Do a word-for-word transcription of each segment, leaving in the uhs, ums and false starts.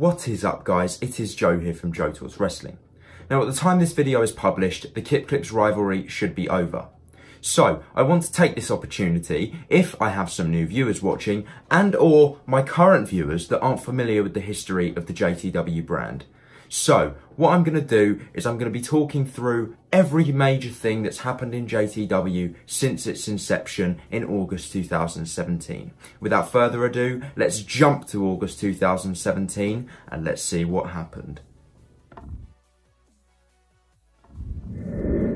What is up, guys? It is Joe here from Joe Talks Wrestling. Now, at the time this video is published, the Kip Clips rivalry should be over. So, I want to take this opportunity, if I have some new viewers watching, and or my current viewers that aren't familiar with the history of the J T W brand. So, what I'm going to do is I'm going to be talking through every major thing that's happened in J T W since its inception in August two thousand seventeen. Without further ado, let's jump to August two thousand seventeen and let's see what happened.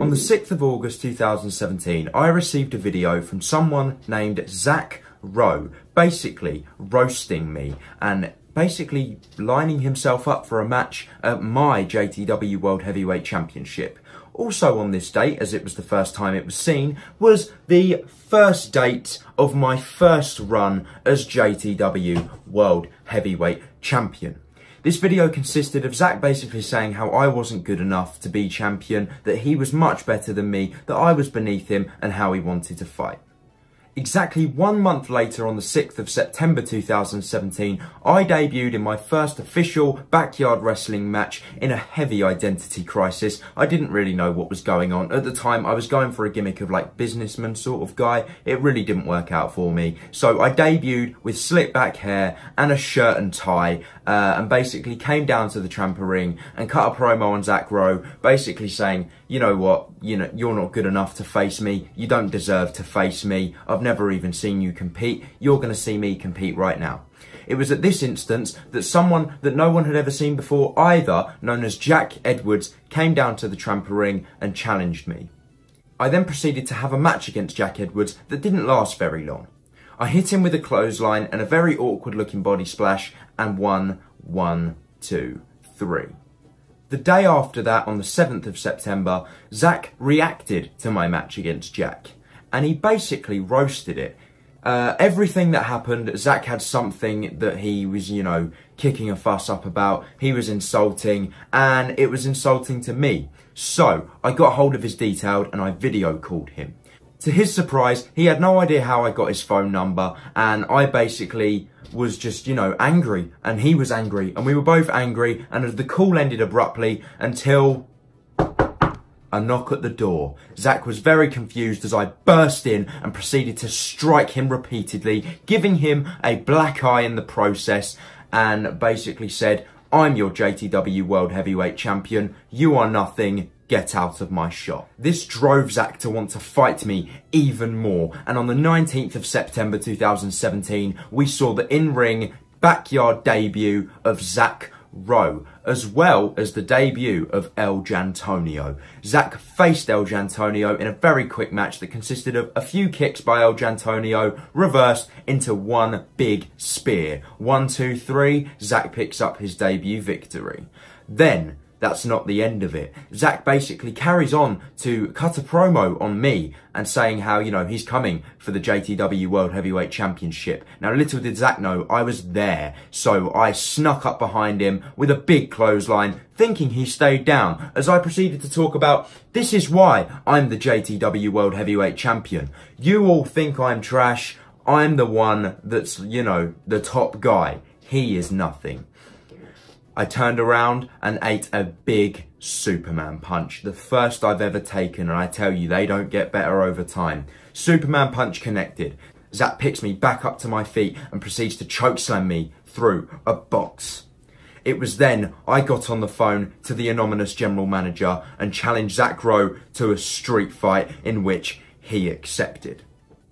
On the sixth of August two thousand seventeen, I received a video from someone named Zac Rowe, basically roasting me and basically lining himself up for a match at my J T W World Heavyweight Championship. Also on this date, as it was the first time it was seen, was the first date of my first run as J T W World Heavyweight Champion. This video consisted of Zac basically saying how I wasn't good enough to be champion, that he was much better than me, that I was beneath him, and how he wanted to fight. Exactly one month later, on the sixth of September two thousand seventeen, I debuted in my first official backyard wrestling match in a heavy identity crisis. I didn't really know what was going on. At the time, I was going for a gimmick of like businessman sort of guy. It really didn't work out for me. So I debuted with slick back hair and a shirt and tie uh, and basically came down to the tramper ring and cut a promo on Zac Rowe, basically saying, you know what, you know, you're not good enough to face me. You don't deserve to face me. I've never even seen you compete. You're going to see me compete right now. It was at this instance that someone that no one had ever seen before either, known as Jack Edwards, came down to the tramper ring and challenged me. I then proceeded to have a match against Jack Edwards that didn't last very long. I hit him with a clothesline and a very awkward looking body splash and won one, two, three. The day after that, on the seventh of September, Zac reacted to my match against Jack, and he basically roasted it. Uh, everything that happened, Zac had something that he was, you know, kicking a fuss up about. He was insulting, and it was insulting to me. So I got hold of his detailed, and I video called him. To his surprise, he had no idea how I got his phone number, and I basically was just, you know, angry, and he was angry, and we were both angry, and the call ended abruptly until a knock at the door. Zac was very confused as I burst in and proceeded to strike him repeatedly, giving him a black eye in the process, and basically said, I'm your J T W World Heavyweight Champion. You are nothing. Get out of my shop. This drove Zac to want to fight me even more. And on the nineteenth of September two thousand seventeen, we saw the in-ring backyard debut of Zac Rowe, as well as the debut of El Jantonio. Zac faced El Jantonio in a very quick match that consisted of a few kicks by El Jantonio reversed into one big spear. One, two, three, Zac picks up his debut victory. Then, that's not the end of it. Zac basically carries on to cut a promo on me and saying how, you know, he's coming for the J T W World Heavyweight Championship. Now, little did Zac know, I was there. So I snuck up behind him with a big clothesline, thinking he stayed down, as I proceeded to talk about, this is why I'm the J T W World Heavyweight Champion. You all think I'm trash. I'm the one that's, you know, the top guy. He is nothing. I turned around and ate a big Superman punch, the first I've ever taken, and I tell you, they don't get better over time. Superman punch connected. Zac picks me back up to my feet and proceeds to chokeslam me through a box. It was then I got on the phone to the anonymous general manager and challenged Zac Rowe to a street fight, in which he accepted.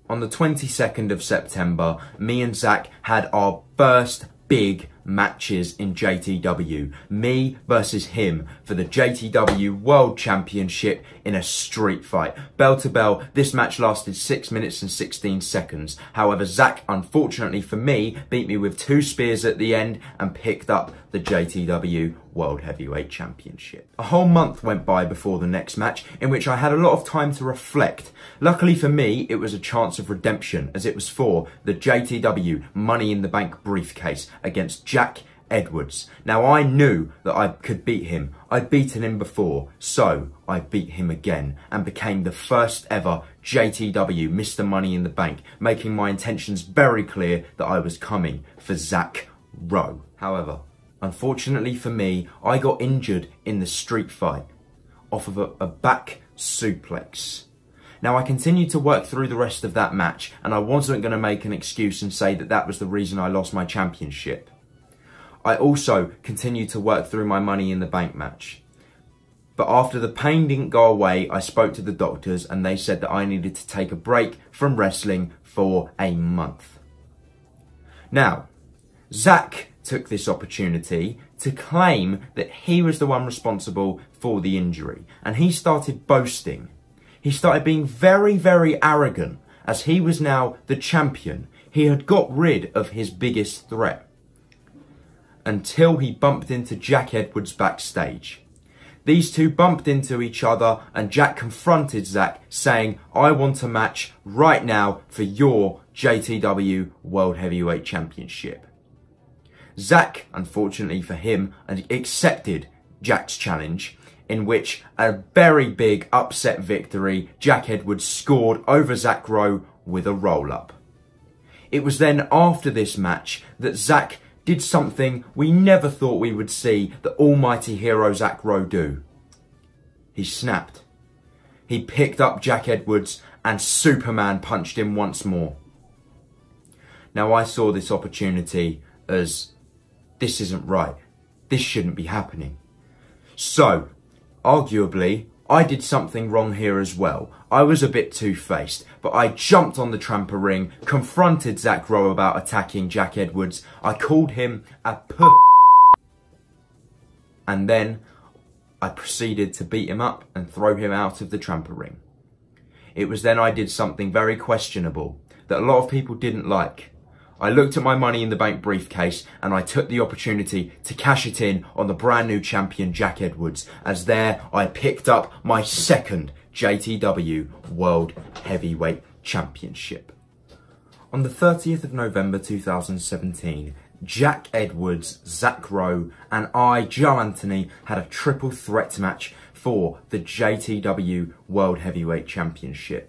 On the twenty-second of September, me and Zac had our first big matches in J T W, me versus him for the J T W World Championship in a street fight. Bell to bell, this match lasted six minutes and sixteen seconds. However, Zac, unfortunately for me, beat me with two spears at the end and picked up the J T W World Heavyweight Championship. A whole month went by before the next match, in which I had a lot of time to reflect. Luckily for me, it was a chance of redemption, as it was for the J T W Money in the Bank briefcase against Jack Edwards. Now, I knew that I could beat him. I'd beaten him before, so I beat him again and became the first ever J T W Mister Money in the Bank, making my intentions very clear that I was coming for Zac Rowe. However, Unfortunately for me, I got injured in the street fight off of a, a back suplex. Now, I continued to work through the rest of that match, and I wasn't going to make an excuse and say that that was the reason I lost my championship. I also continued to work through my Money in the Bank match. But after the pain didn't go away, I spoke to the doctors and they said that I needed to take a break from wrestling for a month. Now, Zac took this opportunity to claim that he was the one responsible for the injury. And he started boasting. He started being very, very arrogant, as he was now the champion. He had got rid of his biggest threat, until he bumped into Jack Edwards backstage. These two bumped into each other, and Jack confronted Zac, saying, "I want a match right now for your J T W World Heavyweight Championship." Zac, unfortunately for him, accepted Jack's challenge, in which a very big upset victory, Jack Edwards scored over Zac Rowe with a roll-up. It was then after this match that Zac did something we never thought we would see the almighty hero Zac Rowe do. He snapped. He picked up Jack Edwards and Superman punched him once more. Now, I saw this opportunity as, this isn't right. This shouldn't be happening. So, arguably, I did something wrong here as well. I was a bit two-faced, but I jumped on the tramper ring, confronted Zac Rowe about attacking Jack Edwards. I called him a p***, and then I proceeded to beat him up and throw him out of the tramper ring. It was then I did something very questionable that a lot of people didn't like. I looked at my Money in the Bank briefcase and I took the opportunity to cash it in on the brand new champion Jack Edwards, as there I picked up my second J T W World Heavyweight Championship. On the thirtieth of November two thousand seventeen, Jack Edwards, Zac Rowe and I, Joe Anthony, had a triple threat match for the J T W World Heavyweight Championship.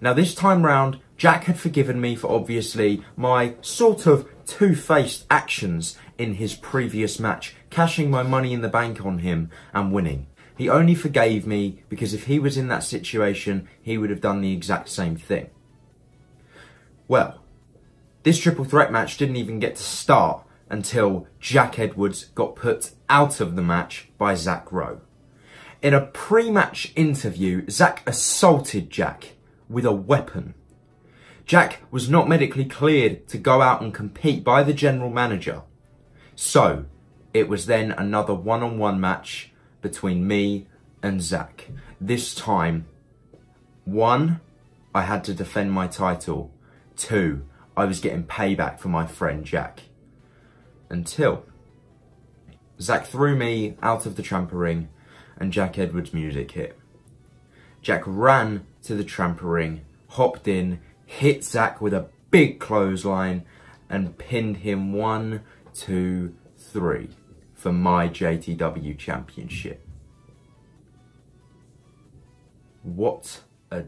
Now, this time round, Jack had forgiven me for, obviously, my sort of two-faced actions in his previous match, cashing my Money in the Bank on him and winning. He only forgave me because if he was in that situation, he would have done the exact same thing. Well, this triple threat match didn't even get to start until Jack Edwards got put out of the match by Zac Rowe. In a pre-match interview, Zac assaulted Jack with a weapon. Jack was not medically cleared to go out and compete by the general manager. So, it was then another one-on-one match between me and Zac. This time, one, I had to defend my title. Two, I was getting payback for my friend Jack. Until Zac threw me out of the tramper ring and Jack Edwards' music hit. Jack ran to the tramper ring, hopped in, hit Zac with a big clothesline and pinned him one, two, three for my J T W Championship. What a